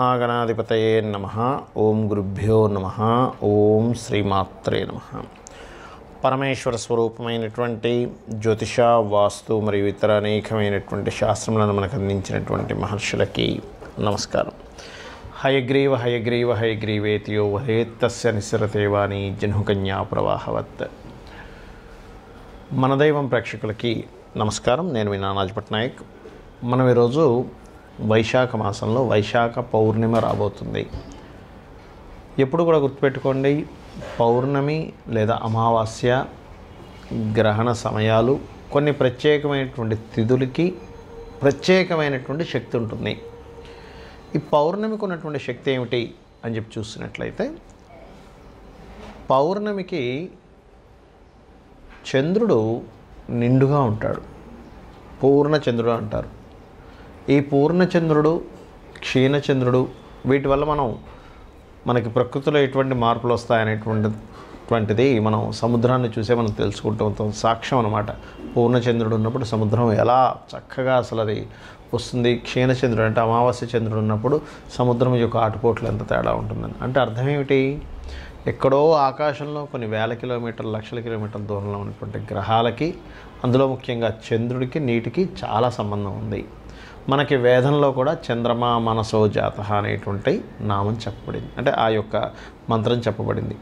महागणाधिपतये नमः। ओं गुरुभ्यो नमः। ओं श्रीमात्रे नमः। परमेश्वर स्वरूपमैनटुवंटि ज्योतिष वास्तु मरियु इतर अनेकमैनटुवंटि शास्त्रमुलनु मनकु अंदिंचिनटुवंटि महर्षुलकि नमस्कारं। हयग्रीव हयग्रीव हयग्रीवेति यो वहेत् तस्य निस्सरते वाणी जह्नुकन्या प्रवाहवत्। मन दैवं प्रेक्षकुलकि नमस्कारं। नेनु नानाजी पट्नायक। మనం ఈ రోజు వైశాఖ మాసంలో వైశాఖ పౌర్ణిమ రాబోతుంది. ఎప్పుడు కూడా గుర్తుపెట్టుకోండి, పౌర్ణమి లేదా అమావాస్య గ్రహణ సమయాలు కొన్ని ప్రత్యేకమైనటువంటి తిథులకి ప్రత్యేకమైనటువంటి శక్తి ఉంటుంది. ఈ పౌర్ణమికి ఉన్నటువంటి శక్తి ఏమిటి అని చెప్పి చూసినట్లయితే, పౌర్ణమికి చంద్రుడు నిండుగా ఉంటాడు, పూర్ణచంద్రుడు అంటారు. ఈ పూర్ణచంద్రుడు క్షీణచంద్రుడు వీటి వల్ల మనకి ప్రకృతిలో ఎటువంటి మార్పులు వస్తాయనేటువంటిది మనం సముద్రాన్ని చూసే మనం తెలుసుకుంటూ ఉంటాం, సాక్ష్యం అన్నమాట. పూర్ణచంద్రుడు ఉన్నప్పుడు సముద్రం ఎలా చక్కగా అసలు అది వస్తుంది, క్షీణచంద్రుడు అంటే అమావాస్య చంద్రుడు ఉన్నప్పుడు సముద్రం యొక్క ఆటుపోట్లు ఎంత తేడా ఉంటుందని. అంటే అర్థం ఏమిటి, ఎక్కడో ఆకాశంలో కొన్ని వేల కిలోమీటర్ల లక్షల కిలోమీటర్ల దూరంలో ఉన్నటువంటి గ్రహాలకి, అందులో ముఖ్యంగా చంద్రుడికి నీటికి చాలా సంబంధం ఉంది. మనకి వేదంలో కూడా చంద్రమా మనసో జాత అనేటువంటి నామం చెప్పబడింది, అంటే ఆ యొక్క మంత్రం చెప్పబడింది.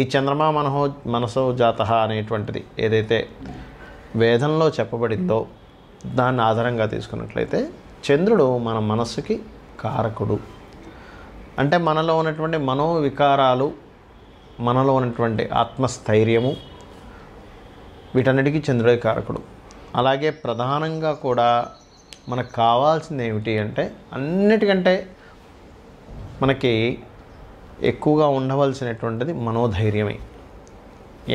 ఈ చంద్రమా మనసో జాత అనేటువంటిది ఏదైతే వేదంలో చెప్పబడిందో దాన్ని ఆధారంగా తీసుకున్నట్లయితే చంద్రుడు మన మనస్సుకి కారకుడు. అంటే మనలో ఉన్నటువంటి మనోవికారాలు, మనలో ఉన్నటువంటి ఆత్మస్థైర్యము, వీటన్నిటికీ చంద్రుడే కారకుడు. అలాగే ప్రధానంగా కూడా మనకు కావాల్సింది ఏమిటి అంటే, అన్నిటికంటే మనకి ఎక్కువగా ఉండవలసినటువంటిది మనోధైర్యమే.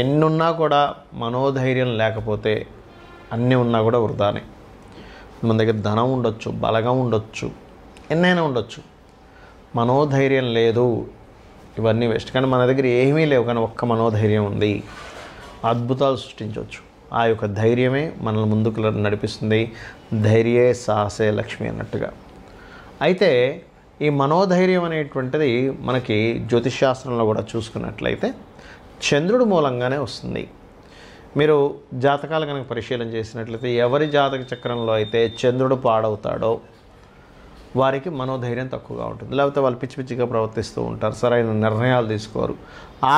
ఎన్నున్నా కూడా మనోధైర్యం లేకపోతే అన్నీ ఉన్నా కూడా వృధానే. మన దగ్గర ధనం ఉండొచ్చు, బలగం ఉండొచ్చు, ఎన్నైనా ఉండొచ్చు, మనోధైర్యం లేదు ఇవన్నీ వేస్ట్. కానీ మన దగ్గర ఏమీ లేవు, కానీ ఒక్క మనోధైర్యం ఉంది, అద్భుతాలు సృష్టించవచ్చు. ఆ యొక్క ధైర్యమే మనల్ని ముందుకు నడిపిస్తుంది. ధైర్యే సాహసే లక్ష్మి అన్నట్టుగా. అయితే ఈ మనోధైర్యం అనేటువంటిది మనకి జ్యోతిషాస్త్రంలో కూడా చూసుకున్నట్లయితే చంద్రుడు మూలంగానే వస్తుంది. మీరు జాతకాలు కనుక పరిశీలన చేసినట్లయితే ఎవరి జాతక చక్రంలో అయితే చంద్రుడు పాడవుతాడో వారికి మనోధైర్యం తక్కువగా ఉంటుంది, లేకపోతే వాళ్ళు పిచ్చి పిచ్చిగా ప్రవర్తిస్తూ ఉంటారు, సరైన నిర్ణయాలు తీసుకోరు,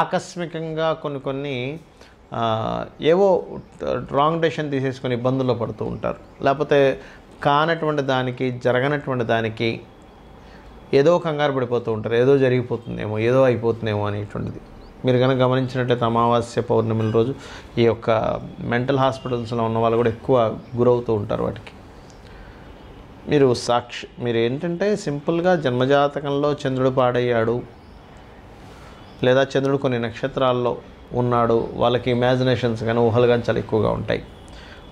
ఆకస్మికంగా కొన్ని ఏవో రాంగ్ డెసిషన్ తీసేసుకొని ఇబ్బందుల్లో పడుతూ ఉంటారు, లేకపోతే కానటువంటి దానికి జరగనటువంటి దానికి ఏదో కంగారు పడిపోతూ ఉంటారు, ఏదో జరిగిపోతుందేమో ఏదో అయిపోతుందేమో అనేటువంటిది. మీరు కనుక గమనించినట్లయితే అమావాస్య పౌర్ణమిల రోజు ఈ యొక్క మెంటల్ హాస్పిటల్స్లో ఉన్న వాళ్ళు కూడా ఎక్కువ గురవుతూ ఉంటారు వాటికి. మీరు ఏంటంటే సింపుల్గా జన్మజాతకంలో చంద్రుడు పాడయ్యాడు లేదా చంద్రుడు కొన్ని నక్షత్రాల్లో ఉన్నాడు, వాళ్ళకి ఇమాజినేషన్స్ కానీ ఊహలు కానీ చాలా ఎక్కువగా ఉంటాయి.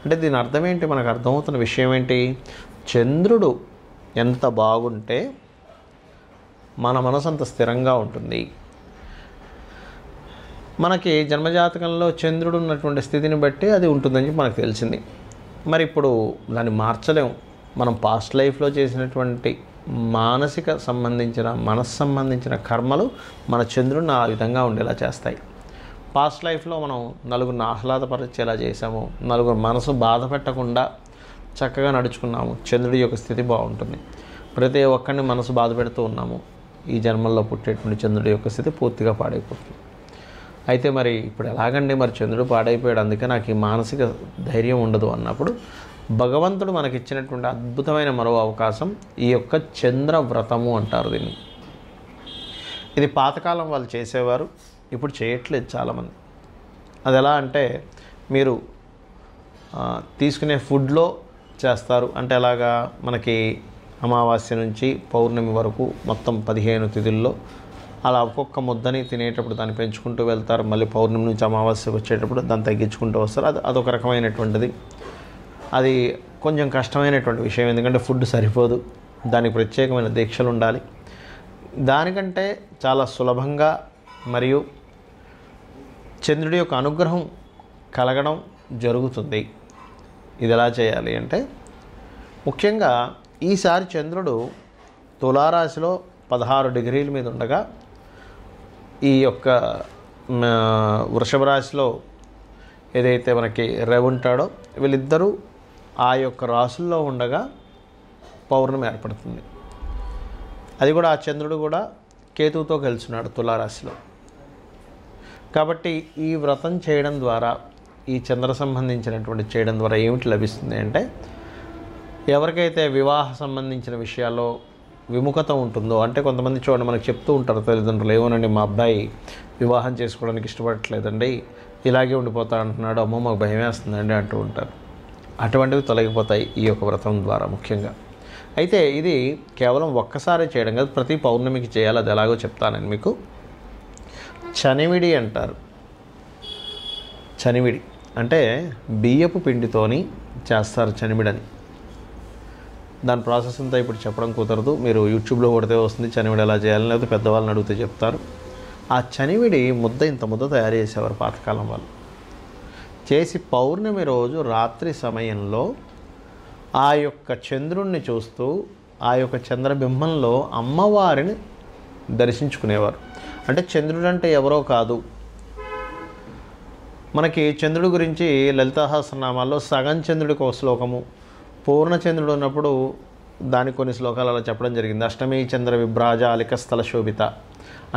అంటే దీని అర్థం ఏంటి, మనకు అర్థమవుతున్న విషయం ఏంటి, చంద్రుడు ఎంత బాగుంటే మన మనసు అంత స్థిరంగా ఉంటుంది. మనకి జన్మజాతకంలో చంద్రుడు ఉన్నటువంటి స్థితిని బట్టి అది ఉంటుందని చెప్పి మనకు తెలిసింది. మరి ఇప్పుడు దాన్ని మార్చలేము. మనం పాస్ట్ లైఫ్లో చేసినటువంటి మానసిక సంబంధించిన మనస్సు సంబంధించిన కర్మలు మన చంద్రుడిని ఆ విధంగా ఉండేలా చేస్తాయి. పాస్ట్ లైఫ్లో మనం నలుగురిని ఆహ్లాదపరిచేలా చేసాము, నలుగురు మనసు బాధ పెట్టకుండా చక్కగా నడుచుకున్నాము, చంద్రుడి యొక్క స్థితి బాగుంటుంది. ప్రతి ఒక్కరిని మనసు బాధ పెడుతూ ఉన్నాము, ఈ జన్మల్లో పుట్టేటువంటి చంద్రుడి యొక్క స్థితి పూర్తిగా పాడైపోతుంది. అయితే మరి ఇప్పుడు ఎలాగండి, మరి చంద్రుడు పాడైపోయాడు అందుకే నాకు ఈ మానసిక ధైర్యం ఉండదు అన్నప్పుడు భగవంతుడు మనకిచ్చినటువంటి అద్భుతమైన మరో అవకాశం ఈ యొక్క చంద్రవ్రతము అంటారు దీన్ని. ఇది పాతకాలం వాళ్ళు చేసేవారు, ఇప్పుడు చేయట్లేదు చాలామంది. అది ఎలా అంటే మీరు తీసుకునే ఫుడ్లో చేస్తారు. అంటే ఎలాగా, మనకి అమావాస్య నుంచి పౌర్ణమి వరకు మొత్తం 15 తిథుల్లో అలా ఒక్కొక్క ముద్దని తినేటప్పుడు దాన్ని పెంచుకుంటూ వెళ్తారు, మళ్ళీ పౌర్ణమి నుంచి అమావాస్య వచ్చేటప్పుడు దాన్ని తగ్గించుకుంటూ వస్తారు. అదొక రకమైనటువంటిది. అది కొంచెం కష్టమైనటువంటి విషయం, ఎందుకంటే ఫుడ్ సరిపోదు, దానికి ప్రత్యేకమైన దీక్షలు ఉండాలి. దానికంటే చాలా సులభంగా మరియు చంద్రుడి యొక్క అనుగ్రహం కలగడం జరుగుతుంది. ఇది ఎలా చేయాలి అంటే, ముఖ్యంగా ఈసారి చంద్రుడు తులారాశిలో 16 డిగ్రీల మీద ఉండగా ఈ యొక్క వృషభ రాశిలో ఏదైతే మనకి రవి ఉంటాడో వీళ్ళిద్దరూ ఆ యొక్క రాశుల్లో ఉండగా పౌర్ణమి ఏర్పడుతుంది. అది కూడా ఆ చంద్రుడు కూడా కేతువుతో కలుస్తున్నాడు తులారాశిలో. కాబట్టి ఈ వ్రతం చేయడం ద్వారా ఈ చంద్ర సంబంధించినటువంటి చేయడం ద్వారా ఏమిటి లభిస్తుంది అంటే ఎవరికైతే వివాహ సంబంధించిన విషయాల్లో విముఖత ఉంటుందో, అంటే కొంతమంది చూడండి మనకు చెప్తూ ఉంటారు తల్లిదండ్రులు, ఏమోనండి మా అబ్బాయి వివాహం చేసుకోవడానికి ఇష్టపడట్లేదండి, ఇలాగే ఉండిపోతా అంటున్నాడు, అమ్మో మాకు భయం వేస్తుందండి అంటూ ఉంటారు. అటువంటివి తొలగిపోతాయి ఈ యొక్క వ్రతం ద్వారా ముఖ్యంగా. అయితే ఇది కేవలం ఒక్కసారి చేయడం కాదు, ప్రతి పౌర్ణమికి చేయాలి. అది ఎలాగో చెప్తానని మీకు. చనివిడి అంటారు. చనివిడి అంటే బియ్యపు పిండితోని చేస్తారు చనివిడని. దాని ప్రాసెస్ అంతా ఇప్పుడు చెప్పడం కుదరదు, మీరు యూట్యూబ్లో కొడితే వస్తుంది చనివిడి ఎలా చేయాలని, లేకపోతే పెద్దవాళ్ళని అడిగితే చెప్తారు. ఆ చనివిడి ముద్ద ఇంత ముద్ద తయారు చేసేవారు పాతకాలం వాళ్ళు. చేసి పౌర్ణమి రోజు రాత్రి సమయంలో ఆ యొక్క చంద్రుణ్ణి చూస్తూ ఆ యొక్క చంద్రబింబంలో అమ్మవారిని దర్శించుకునేవారు. అంటే చంద్రుడు అంటే ఎవరో కాదు, మనకి చంద్రుడి గురించి లలితాహాసనామాల్లో సగం చంద్రుడికి ఒక శ్లోకము, పూర్ణచంద్రుడు ఉన్నప్పుడు దాని కొన్ని శ్లోకాలు అలా చెప్పడం జరిగింది. అష్టమి చంద్ర విభ్రాజాలిక స్థల శోభిత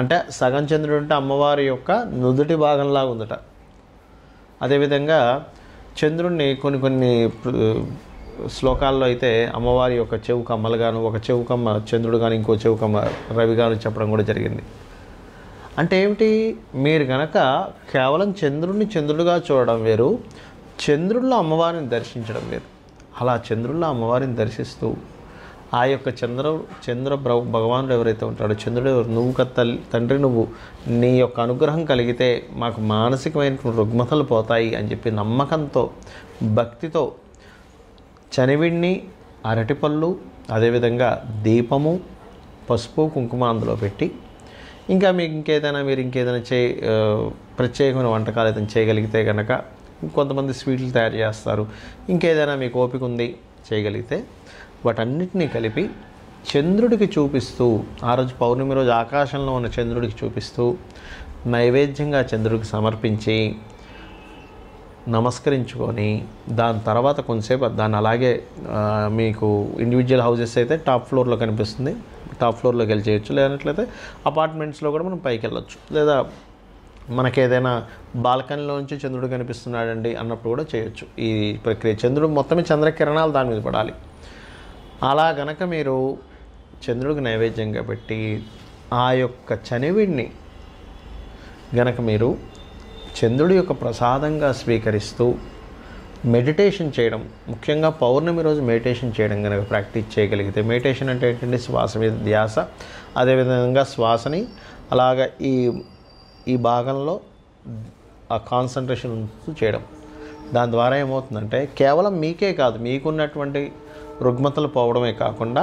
అంటే సగం చంద్రుడు అంటే అమ్మవారి యొక్క నుదుటి భాగంలా ఉందట. అదేవిధంగా చంద్రుడిని కొన్ని కొన్ని శ్లోకాల్లో అయితే అమ్మవారి యొక్క చెవుకమ్మలుగాను, ఒక చెవుకమ్మ చంద్రుడు కానీ, ఇంకో చెవుకమ్మ రవిగాను చెప్పడం కూడా జరిగింది. అంటే ఏమిటి, మీరు కనుక కేవలం చంద్రుడిని చంద్రుడిగా చూడడం వేరు, చంద్రుల్లో అమ్మవారిని దర్శించడం వేరు. అలా చంద్రుల్లో అమ్మవారిని దర్శిస్తూ ఆ యొక్క చంద్ర భగవానుడు ఎవరైతే ఉంటాడో, చంద్రుడు నువ్వు తండ్రి నువ్వు, నీ యొక్క అనుగ్రహం కలిగితే మాకు మానసికమైన రుగ్మతలు పోతాయి అని చెప్పి నమ్మకంతో భక్తితో చనివిడిని, అరటిపళ్ళు, అదేవిధంగా దీపము, పసుపు కుంకుమ అందులో పెట్టి, ఇంకా మీకు ఇంకేదైనా మీరు ఇంకేదైనా ప్రత్యేకమైన వంటకాలు ఏదైనా చేయగలిగితే కనుక, కొంతమంది స్వీట్లు తయారు చేస్తారు, ఇంకేదైనా మీకు ఓపిక ఉంది చేయగలిగితే, వాటన్నిటినీ కలిపి చంద్రుడికి చూపిస్తూ ఆ రోజు పౌర్ణమి రోజు ఆకాశంలో ఉన్న చంద్రుడికి చూపిస్తూ నైవేద్యంగా చంద్రుడికి సమర్పించి నమస్కరించుకొని దాని తర్వాత కొంతసేపు దాన్ని అలాగే మీకు ఇండివిజువల్ హౌసెస్ అయితే టాప్ ఫ్లోర్లో కనిపిస్తుంది, టాప్ ఫ్లోర్లోకి వెళ్ళి చేయొచ్చు, లేనట్లయితే అపార్ట్మెంట్స్లో కూడా మనం పైకి వెళ్ళొచ్చు, లేదా మనకేదైనా బాల్కనీలో నుంచి చంద్రుడు కనిపిస్తున్నాడండి అన్నప్పుడు కూడా చేయొచ్చు ఈ ప్రక్రియ. చంద్రుడు మొత్తమే చంద్రకిరణాలు దాని మీద పడాలి. అలా గనక మీరు చంద్రుడికి నైవేద్యంగా పెట్టి ఆ యొక్క చనివిడిని గనక మీరు చంద్రుడి యొక్క ప్రసాదంగా స్వీకరిస్తూ మెడిటేషన్ చేయడం, ముఖ్యంగా పౌర్ణమి రోజు మెడిటేషన్ చేయడం కనుక ప్రాక్టీస్ చేయగలిగితే. మెడిటేషన్ అంటే ఏంటంటే శ్వాస మీద ధ్యాస, అదేవిధంగా శ్వాసని అలాగ ఈ ఈ భాగంలో ఆ కాన్సన్ట్రేషన్ ఉంటూ చేయడం. దాని ద్వారా ఏమవుతుందంటే కేవలం మీకే కాదు, మీకున్నటువంటి రుగ్మతలు పోవడమే కాకుండా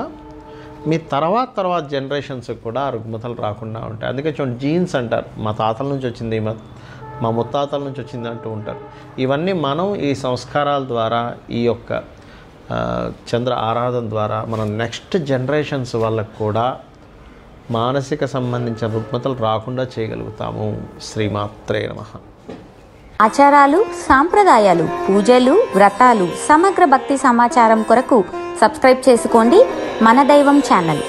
మీ తర్వాత జనరేషన్స్కి కూడా రుగ్మతలు రాకుండా ఉంటాయి. అందుకే చూడండి జీన్స్ అంటారు, మా తాతల నుంచి వచ్చింది, మా ముత్తాతల నుంచి వచ్చింది అంటూ ఉంటారు. ఇవన్నీ మనం ఈ సంస్కారాల ద్వారా ఈ యొక్క చంద్ర ఆరాధన ద్వారా మనం నెక్స్ట్ జనరేషన్స్ వాళ్ళకు కూడా మానసిక సంబంధించిన రుగ్మతలు రాకుండా చేయగలుగుతాము. శ్రీమాత్రే నమః. ఆచారాలు, సాంప్రదాయాలు, పూజలు, వ్రతాలు, సమగ్ర భక్తి సమాచారం కొరకు సబ్స్క్రైబ్ చేసుకోండి మన దైవం ఛానల్.